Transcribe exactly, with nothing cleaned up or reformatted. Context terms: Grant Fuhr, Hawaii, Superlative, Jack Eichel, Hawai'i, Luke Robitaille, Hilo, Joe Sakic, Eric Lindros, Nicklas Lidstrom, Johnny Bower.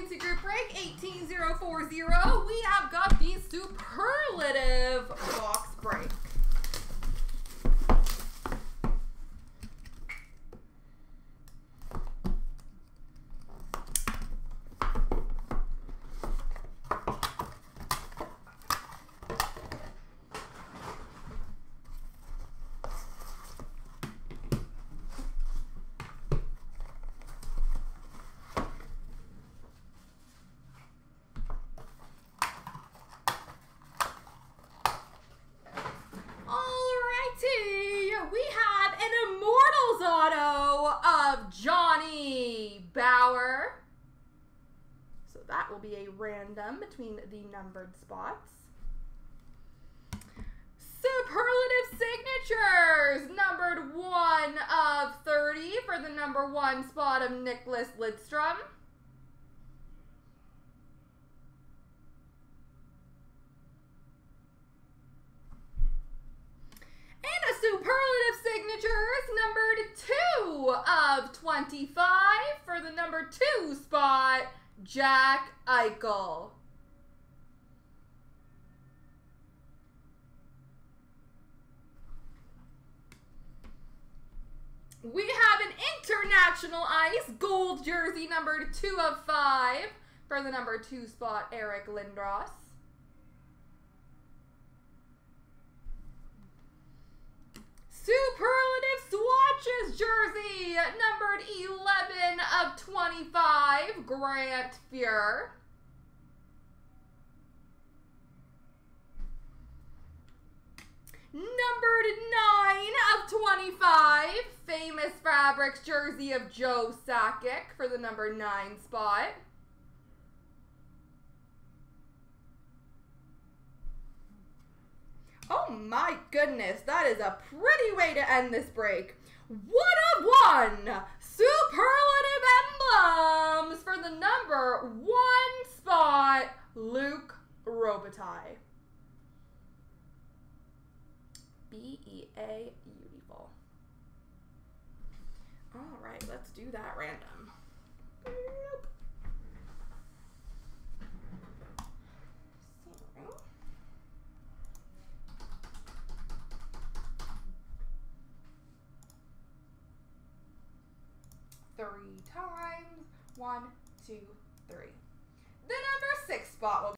into group break eighteen oh forty. We have got the superlative box break. Johnny Bower. So that will be a random between the numbered spots. Superlative signatures, numbered one of thirty for the number one spot of Nicklas Lidstrom. numbered two of twenty-five for the number two spot, Jack Eichel. We have an international ice gold jersey, numbered two of five for the number two spot, Eric Lindros. Superlative swatches jersey, numbered eleven of twenty-five, Grant Fuhr. Numbered nine of twenty-five, famous fabrics jersey of Joe Sakic for the number nine spot. Oh my goodness, that is a pretty way to end this break. One of one superlative emblems for the number one spot, Luke Robitaille. B E A, beautiful. All right, let's do that random. Nope. Three times. One, two, three. The number six spot will be